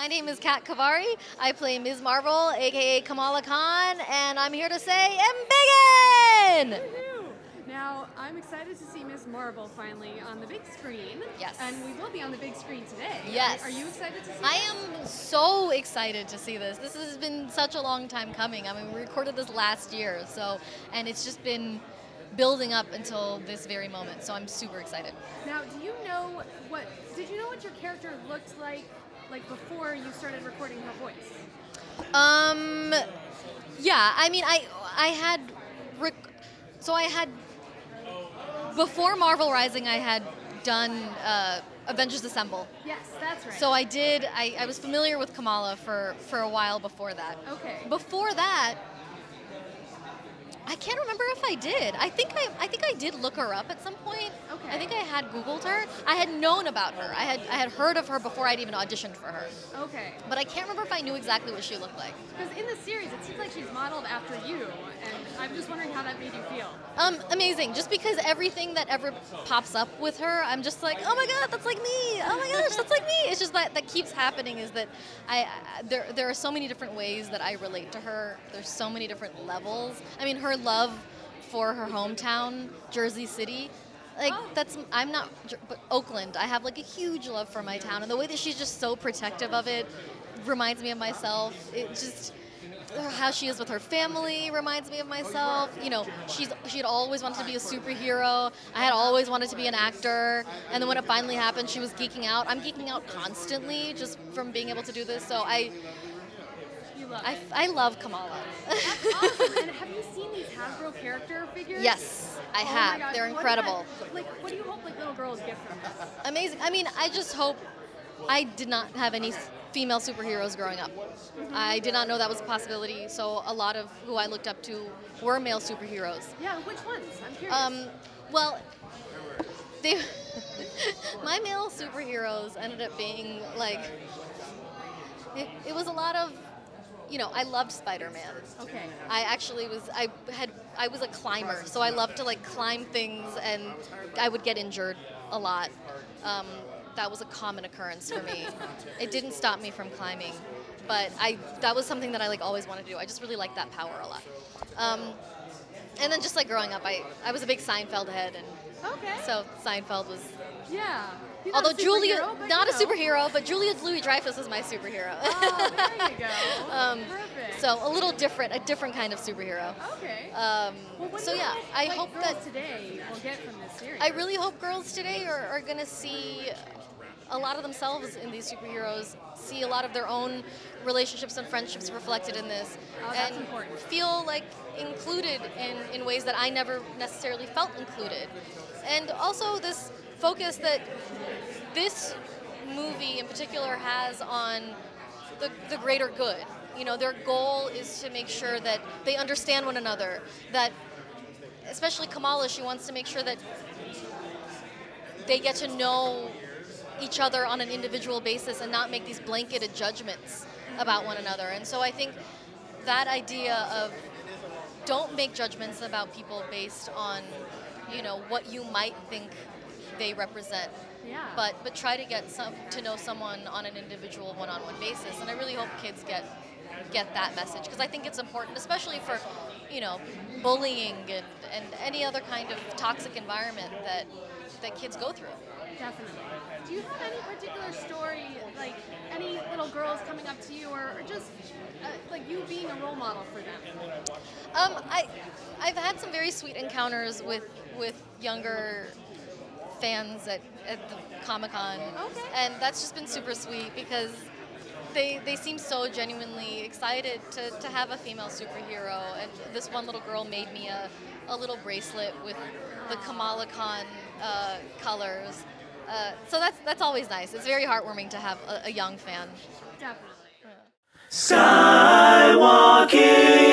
My name is Kat Khavari. I play Ms. Marvel, aka Kamala Khan, and I'm here to say, I'm biggin'! Now, I'm excited to see Ms. Marvel finally on the big screen. Yes. And we will be on the big screen today. Yes. Are you excited to see this? I am so excited to see this. This has been such a long time coming. I mean, we recorded this last year, so, and it's just been building up until this very moment, so I'm super excited. Now, do you know what, did you know what your character looked like before you started recording her voice? Yeah, I mean, I had, before Marvel Rising, I had done Avengers Assemble. Yes, that's right. So I did, I was familiar with Kamala for a while before that. Okay. Before that, I can't remember if I did. I think I did look her up at some point. Okay. I think I had Googled her. I had known about her. I had heard of her before I'd even auditioned for her. Okay. But I can't remember if I knew exactly what she looked like. Because in the series, it seems like she's modeled after you, and I'm just wondering how that made you feel. Amazing. Just because everything that ever pops up with her, I'm just like, oh my god, that's like me. Oh my gosh, that's like me. It's just that keeps happening. Is that there are so many different ways that I relate to her. There's so many different levels. I mean, her love for her hometown, Jersey City, like that's, I'm not, but Oakland, I have like a huge love for my town, and the way that she's just so protective of it reminds me of myself. It just, how she is with her family reminds me of myself. You know, she'd always wanted to be a superhero. I had always wanted to be an actor, and then when it finally happened, she was geeking out. I'm geeking out constantly just from being able to do this, so I love Kamala. That's awesome. And have you seen these Hasbro character figures? Yes, I have. They're incredible. What do you hope little girls get from this? Amazing. I mean, I just hope, I did not have any female superheroes growing up. Mm-hmm. I did not know that was a possibility, so a lot of who I looked up to were male superheroes. Yeah, which ones? I'm curious. Well, my male superheroes ended up being like, it was a lot of, you know, I loved Spider-Man. Okay. I was a climber, so I loved to like climb things, and I would get injured a lot. That was a common occurrence for me. It didn't stop me from climbing, but that was something that I like always wanted to do. I just really liked that power a lot. And then just like growing up, I was a big Seinfeld head, and okay. So Seinfeld was, yeah. He's although Julia, not a superhero, but Julia Louis-Dreyfus is my superhero. Oh, there you go. Perfect. So a little different, a different kind of superhero. Okay. Well, so yeah, I hope girls that today will get from this series. I really hope girls today are going to see a lot of themselves in these superheroes, see a lot of their own relationships and friendships reflected in this, and important. Feel like included in ways that I never necessarily felt included. And also this focus that this movie in particular has on the greater good. You know, their goal is to make sure that they understand one another, that especially Kamala, she wants to make sure that they get to know each other on an individual basis and not make these blanketed judgments about one another. And so I think that idea of don't make judgments about people based on, you know, what you might think they represent, yeah. But try to get to know someone on an individual one-on-one basis, and I really hope kids get that message, because I think it's important, especially for, you know, bullying and any other kind of toxic environment that kids go through. Definitely. Do you have any particular story, like any little girls coming up to you, or just like you being a role model for them? I've had some very sweet encounters with younger fans at the Comic-Con, okay. And that's just been super sweet because they seem so genuinely excited to have a female superhero, and this one little girl made me a little bracelet with the Kamala Khan colors, so that's always nice. It's very heartwarming to have a young fan. Definitely. Yeah. Skywalking.